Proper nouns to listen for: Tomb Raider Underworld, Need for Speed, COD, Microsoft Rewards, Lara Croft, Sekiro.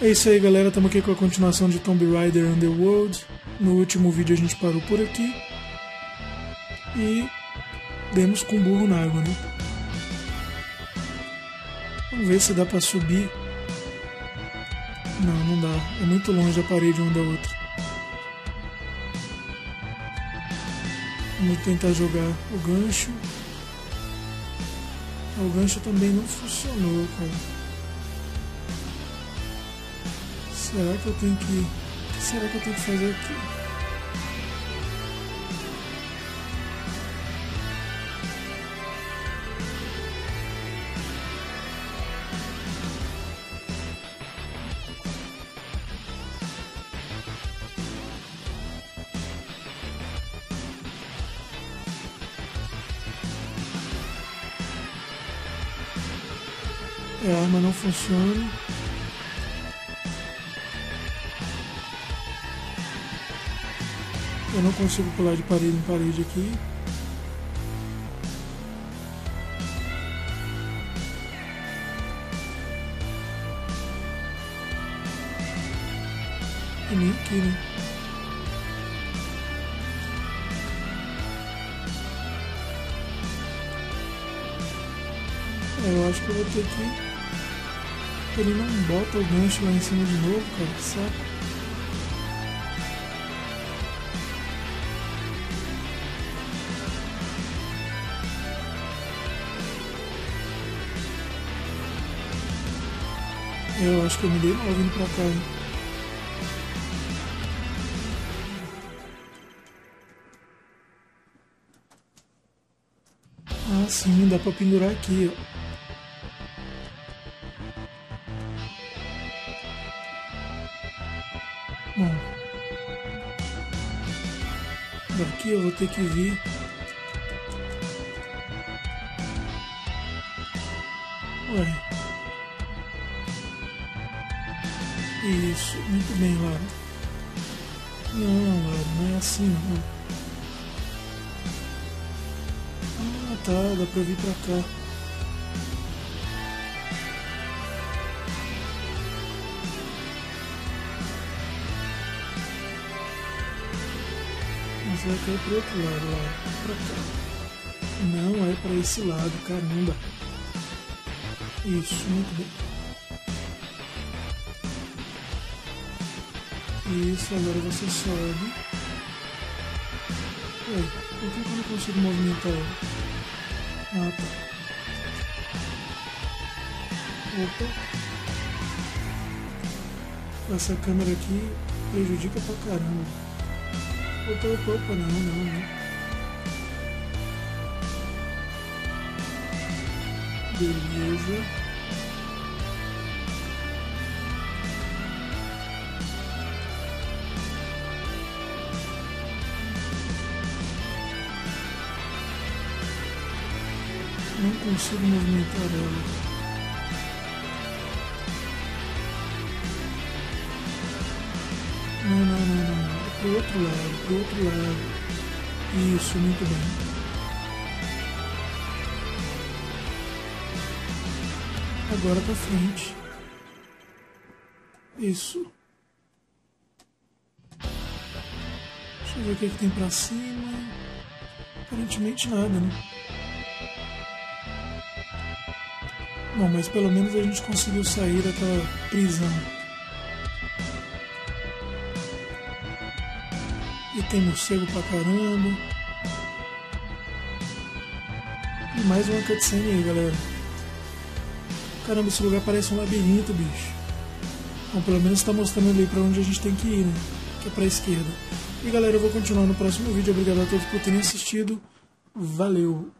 É isso aí, galera, estamos aqui com a continuação de Tomb Raider Underworld. No último vídeo a gente parou por aqui e demos com o burro na água, né? Vamos ver se dá pra subir. Não, não dá, é muito longe a parede uma da outra. Vamos tentar jogar o gancho. O gancho também não funcionou, cara. Será que eu tenho que... O que será que eu tenho que fazer aqui? A arma não funciona. Eu não consigo pular de parede em parede aqui. E nem aqui, né? Eu acho que eu vou ter que... Ele não bota o gancho lá em cima de novo, cara, que saco. Eu acho que eu me dei mal vindo pra cá, hein? Ah, sim, dá pra pendurar aqui, ó. Bom, daqui eu vou ter que vir. Ué. Isso, muito bem, Lara. Não, Lara, não é assim, não. Ah, tá, dá pra vir pra cá. Mas vai cair pro outro lado, Lara. Pra cá. Não, é pra esse lado, caramba. Isso, muito bem. Isso, agora você sobe. Ué, por que eu não consigo movimentar ela? Ah, tá. Opa. Essa câmera aqui prejudica pra caramba. Opa, opa, opa, não, não, não. Beleza. Não consigo movimentar ela. Não, não, não, não. É pro outro lado, pro outro lado. Isso, muito bem. Agora pra frente. Isso. Deixa eu ver o que é que tem pra cima. Aparentemente nada, né? Bom, mas pelo menos a gente conseguiu sair daquela prisão. E tem morcego pra caramba. E mais uma cutscene aí, galera. Caramba, esse lugar parece um labirinto, bicho. Bom, pelo menos tá mostrando ali pra onde a gente tem que ir, né? Que é pra esquerda. E galera, eu vou continuar no próximo vídeo. Obrigado a todos por terem assistido. Valeu!